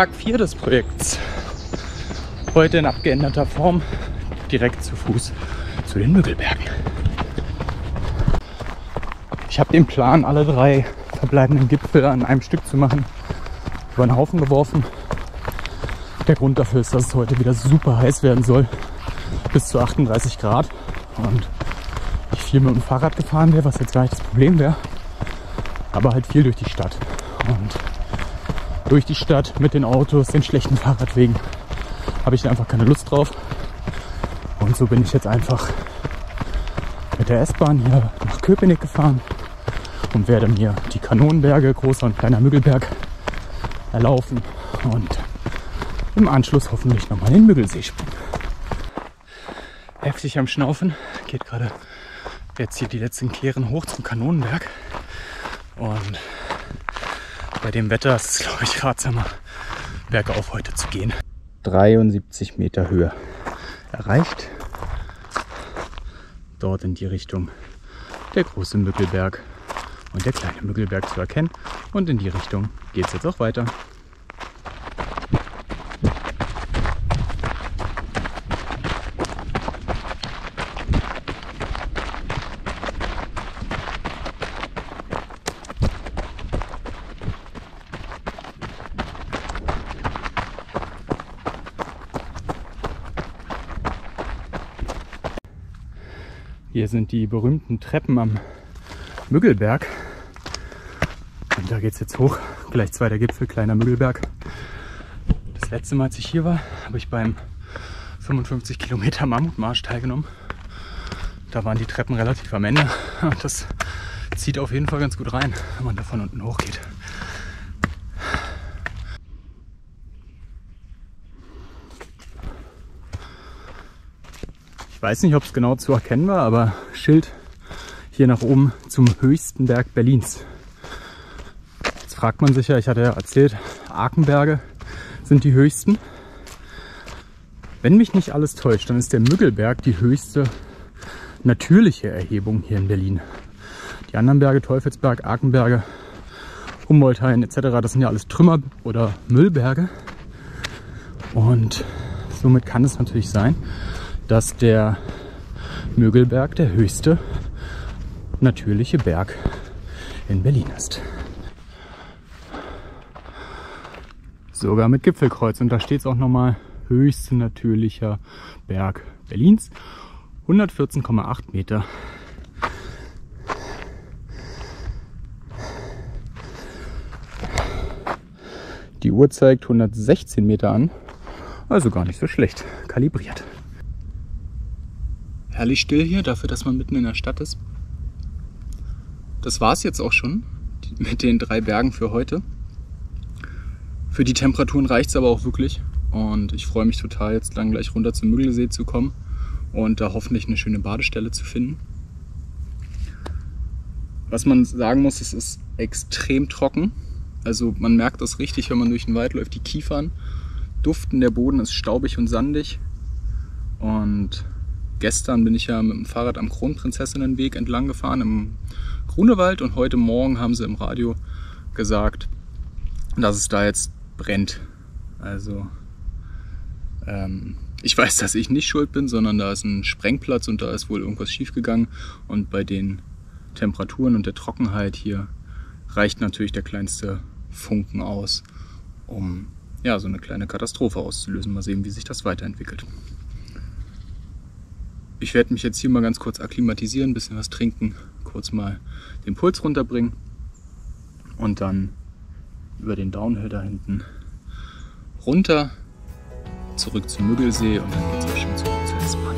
Tag 4 des Projekts. Heute in abgeänderter Form direkt zu Fuß zu den Müggelbergen. Ich habe den Plan, alle drei verbleibenden Gipfel an einem Stück zu machen, über den Haufen geworfen. Der Grund dafür ist, dass es heute wieder super heiß werden soll, bis zu 38 Grad. Und ich viel mit dem Fahrrad gefahren wäre, was jetzt gar nicht das Problem wäre, aber halt viel durch die Stadt. Und durch die Stadt mit den Autos, den schlechten Fahrradwegen, habe ich einfach keine Lust drauf. Und so bin ich jetzt einfach mit der S-Bahn hier nach Köpenick gefahren und werde mir die Kanonenberge, Großer und Kleiner Müggelberg, erlaufen und im Anschluss hoffentlich nochmal den Müggelsee springen. Heftig am Schnaufen, geht gerade jetzt hier die letzten Klären hoch zum Kanonenberg. Und bei dem Wetter ist es, glaube ich, ratsamer, bergauf heute zu gehen. 73 Meter Höhe erreicht. Dort in die Richtung der Große Müggelberg und der Kleine Müggelberg zu erkennen. Und in die Richtung geht es jetzt auch weiter. Hier sind die berühmten Treppen am Müggelberg. Und da geht es jetzt hoch. Gleich zweiter Gipfel, Kleiner Müggelberg. Das letzte Mal, als ich hier war, habe ich beim 55 Kilometer Mammutmarsch teilgenommen. Da waren die Treppen relativ am Ende. Und das zieht auf jeden Fall ganz gut rein, wenn man da von unten hochgeht. Ich weiß nicht, ob es genau zu erkennen war, aber Schild hier nach oben zum höchsten Berg Berlins. Jetzt fragt man sich ja, ich hatte ja erzählt, Arkenberge sind die höchsten. Wenn mich nicht alles täuscht, dann ist der Müggelberg die höchste natürliche Erhebung hier in Berlin. Die anderen Berge, Teufelsberg, Arkenberge, Humboldthain etc., das sind ja alles Trümmer- oder Müllberge. Und somit kann es natürlich sein, dass der Müggelberg der höchste natürliche Berg in Berlin ist. Sogar mit Gipfelkreuz. Und da steht es auch nochmal, höchste natürlicher Berg Berlins. 114,8 Meter. Die Uhr zeigt 116 Meter an. Also gar nicht so schlecht kalibriert. Herrlich still hier, dafür, dass man mitten in der Stadt ist. Das war es jetzt auch schon mit den drei Bergen für heute. Für die Temperaturen reicht es aber auch wirklich. Und ich freue mich total, jetzt dann gleich runter zum Müggelsee zu kommen und da hoffentlich eine schöne Badestelle zu finden. Was man sagen muss, es ist extrem trocken. Also man merkt das richtig, wenn man durch den Wald läuft. Die Kiefern duften, der Boden ist staubig und sandig. Und gestern bin ich ja mit dem Fahrrad am Kronprinzessinnenweg entlang gefahren im Grunewald und heute Morgen haben sie im Radio gesagt, dass es da jetzt brennt. Also ich weiß, dass ich nicht schuld bin, sondern da ist ein Sprengplatz und da ist wohl irgendwas schiefgegangen. Und bei den Temperaturen und der Trockenheit hier reicht natürlich der kleinste Funken aus, um ja, so eine kleine Katastrophe auszulösen. Mal sehen, wie sich das weiterentwickelt. Ich werde mich jetzt hier mal ganz kurz akklimatisieren, ein bisschen was trinken, kurz mal den Puls runterbringen und dann über den Downhill da hinten runter, zurück zum Müggelsee und dann geht es auch schon zurück zur S-Bahn.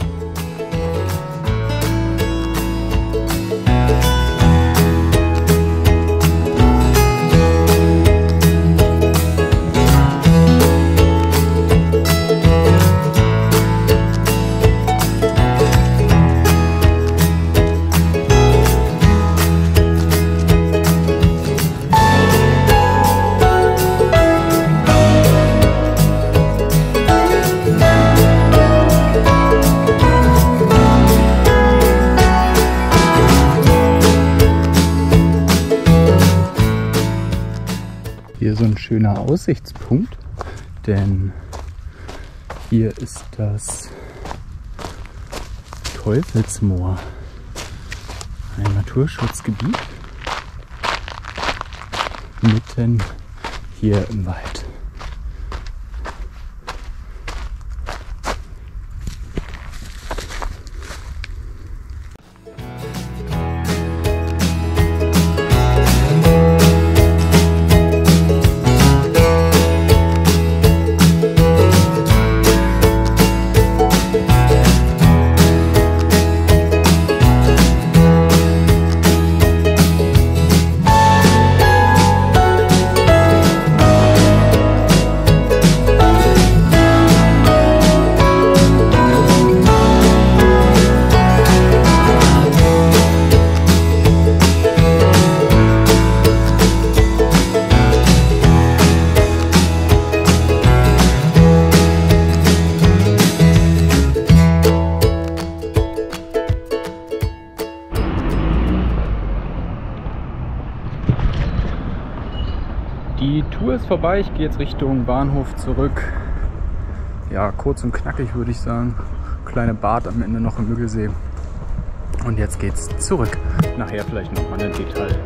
Hier so ein schöner Aussichtspunkt denn hier ist das Teufelsmoor, ein Naturschutzgebiet mitten hier im Wald. Die Tour ist vorbei, ich gehe jetzt Richtung Bahnhof zurück. Ja, kurz und knackig würde ich sagen. Kleine Bad am Ende noch im Müggelsee. Und jetzt geht's zurück. Nachher vielleicht nochmal ein Detail.